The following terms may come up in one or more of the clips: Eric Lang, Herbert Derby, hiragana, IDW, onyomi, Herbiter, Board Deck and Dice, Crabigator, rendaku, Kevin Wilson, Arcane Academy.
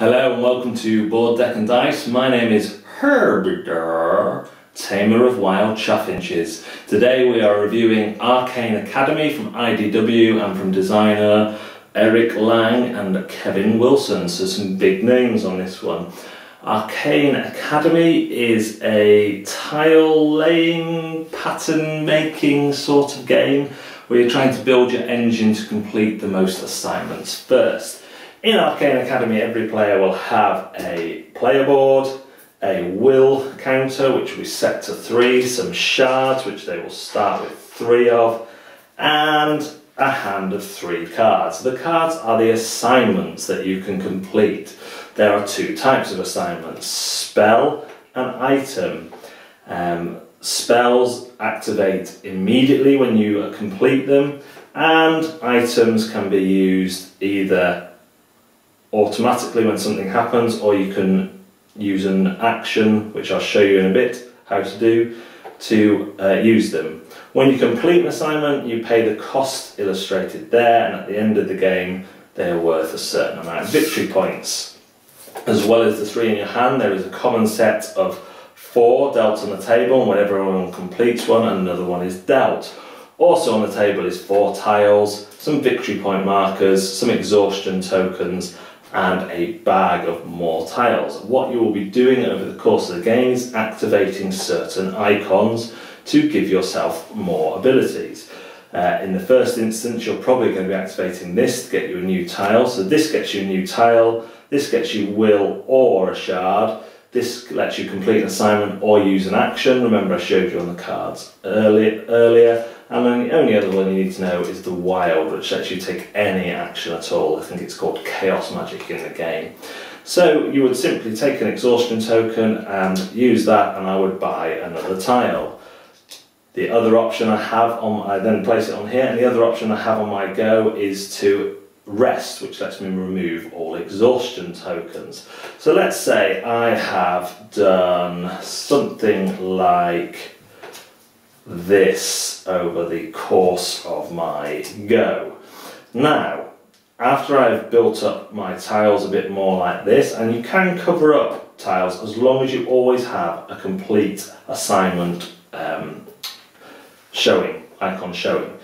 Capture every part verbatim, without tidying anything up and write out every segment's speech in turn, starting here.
Hello and welcome to Board Deck and Dice. My name is Herbiter, Tamer of Wild Chaffinches. Today we are reviewing Arcane Academy from I D W and from designer Eric Lang and Kevin Wilson. So some big names on this one. Arcane Academy is a tile laying, pattern making sort of game where you're trying to build your engine to complete the most assignments first. In Arcane Academy, every player will have a player board, a will counter which we set to three, some shards which they will start with three of, and a hand of three cards. The cards are the assignments that you can complete. There are two types of assignments, spell and item. Um, spells activate immediately when you complete them, and items can be used either automatically when something happens, or you can use an action, which I'll show you in a bit how to do, to uh, use them. When you complete an assignment, you pay the cost illustrated there, and at the end of the game, they are worth a certain amount of victory points. As well as the three in your hand, there is a common set of four dealt on the table, and whenever everyone completes one, another one is dealt. Also on the table is four tiles, some victory point markers, some exhaustion tokens, and a bag of more tiles. What you will be doing over the course of the game is activating certain icons to give yourself more abilities. Uh, in the first instance, you're probably going to be activating this to get you a new tile. So this gets you a new tile, this gets you will or a shard, this lets you complete an assignment or use an action. Remember I showed you on the cards earlier, earlier. And then the only other one you need to know is the wild, which lets you take any action at all. I think it's called chaos magic in the game. So you would simply take an exhaustion token and use that, and I would buy another tile. The other option I have on, I then place it on here, and the other option I have on my go is to rest, which lets me remove all exhaustion tokens. So let's say I have done something like this over the course of my go. Now, after I've built up my tiles a bit more like this, and you can cover up tiles as long as you always have a complete assignment um, showing, icon showing.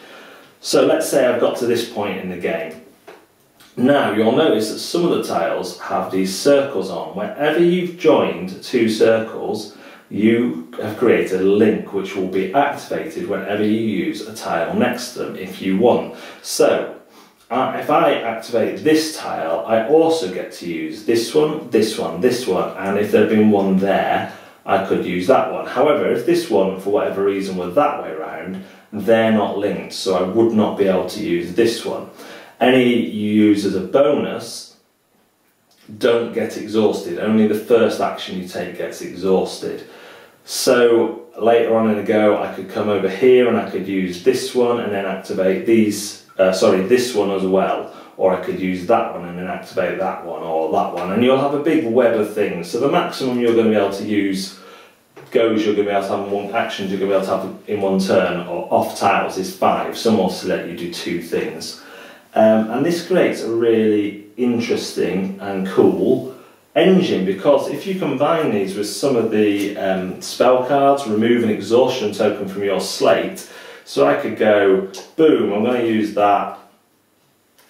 So let's say I've got to this point in the game. Now, you'll notice that some of the tiles have these circles on. Wherever you've joined two circles, you have created a link which will be activated whenever you use a tile next to them if you want. So uh, if I activate this tile, I also get to use this one, this one, this one, and if there had been one there, I could use that one. However, if this one for whatever reason were that way around, they're not linked, so I would not be able to use this one. Any you use as a bonus don't get exhausted. Only the first action you take gets exhausted. So later on in the go, I could come over here and I could use this one and then activate these, uh, sorry, this one as well. Or I could use that one and then activate that one or that one. And you'll have a big web of things. So the maximum you're going to be able to use goes you're going to be able to have in one, actions you're going to be able to have in one turn or off tiles is five. Some also let you do two things. Um, and this creates a really interesting and cool engine, because if you combine these with some of the um, spell cards, remove an exhaustion token from your slate. So I could go, boom, I'm going to use that.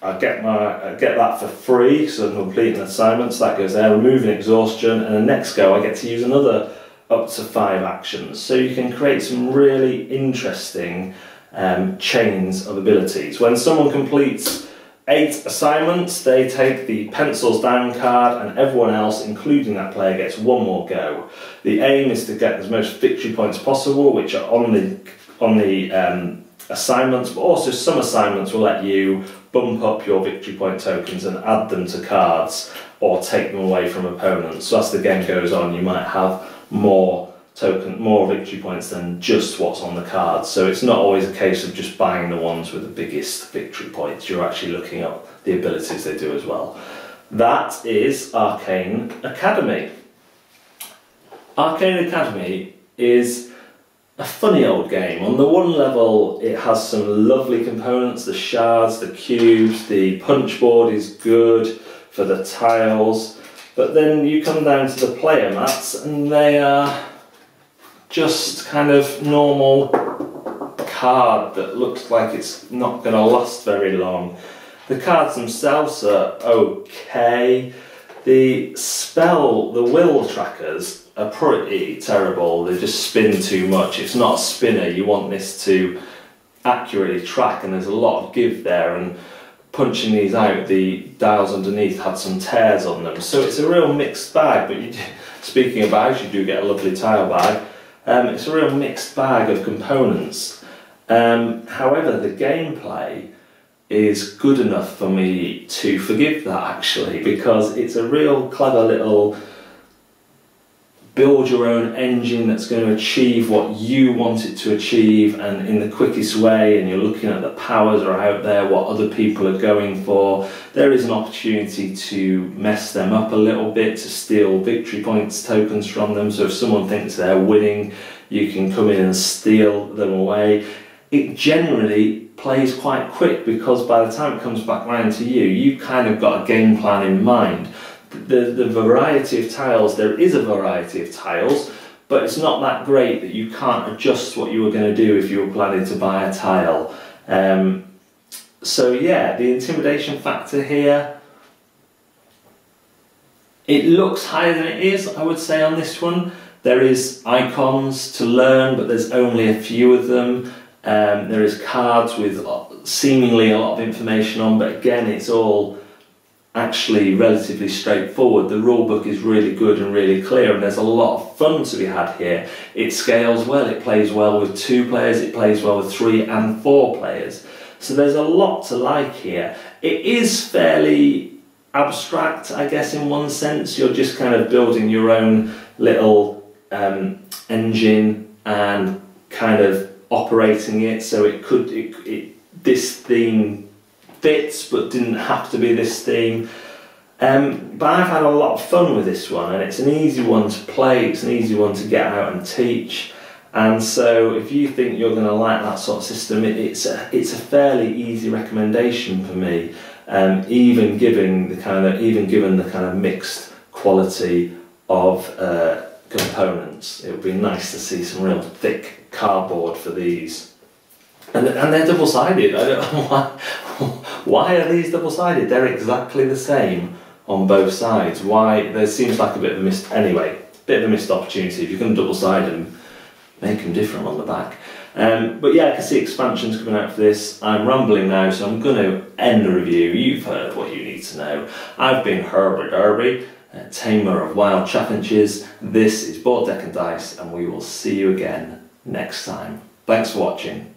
I get my I get that for free, so I'm completing assignments. That goes there, remove an exhaustion, and the next go I get to use another up to five actions. So you can create some really interesting Um, chains of abilities. When someone completes eight assignments, they take the pencils down card, and everyone else, including that player, gets one more go. The aim is to get as most victory points possible, which are on the on the um, assignments, but also some assignments will let you bump up your victory point tokens and add them to cards or take them away from opponents. So as the game goes on, you might have more token, more victory points than just what's on the card. So it's not always a case of just buying the ones with the biggest victory points. You're actually looking up the abilities they do as well. That is Arcane Academy. Arcane Academy is a funny old game. On the one level, it has some lovely components, the shards, the cubes, the punch board is good for the tiles. But then you come down to the player mats and they are just kind of normal card that looks like it's not going to last very long. The cards themselves are okay. The spell, the will trackers are pretty terrible. They just spin too much. It's not a spinner. You want this to accurately track, and there's a lot of give there, and punching these out, the dials underneath had some tears on them, so it's a real mixed bag. But you do, speaking of bags, you do get a lovely tile bag. Um, it's a real mixed bag of components. Um, however, the gameplay is good enough for me to forgive that, actually, because it's a real clever little build your own engine that's going to achieve what you want it to achieve, and in the quickest way, and you're looking at the powers that are out there, what other people are going for. There is an opportunity to mess them up a little bit, to steal victory points tokens from them, so if someone thinks they're winning, you can come in and steal them away. It generally plays quite quick, because by the time it comes back round to you, you've kind of got a game plan in mind. The, the variety of tiles, there is a variety of tiles, but it's not that great that you can't adjust what you were going to do if you were planning to buy a tile. Um, so yeah, the intimidation factor here, it looks higher than it is, I would say, on this one. There is icons to learn, but there's only a few of them. Um, there is cards with seemingly a lot of information on, but again, it's all actually relatively straightforward. The rulebook is really good and really clear, and there's a lot of fun to be had here. It scales well, it plays well with two players, it plays well with three and four players. So there's a lot to like here. It is fairly abstract, I guess, in one sense. You're just kind of building your own little um, engine and kind of operating it, so it could, it, it, this theme fits, but didn't have to be this theme. Um, but I've had a lot of fun with this one, and it's an easy one to play, it's an easy one to get out and teach, and so if you think you're going to like that sort of system, it, it's, a, it's a fairly easy recommendation for me, um, even, given the kind of, even given the kind of mixed quality of uh, components. It would be nice to see some real thick cardboard for these. And, and they're double-sided. I don't know why. Why are these double-sided? They're exactly the same on both sides. Why? There seems like a bit of a missed... Anyway, bit of a missed opportunity. If you can double-side them, make them different on the back. Um, but yeah, I can see expansions coming out for this. I'm rambling now, so I'm going to end the review. You've heard what you need to know. I've been Herbert Derby, a tamer of wild chaffinches. This is Board Deck and Dice, and we will see you again next time. Thanks for watching.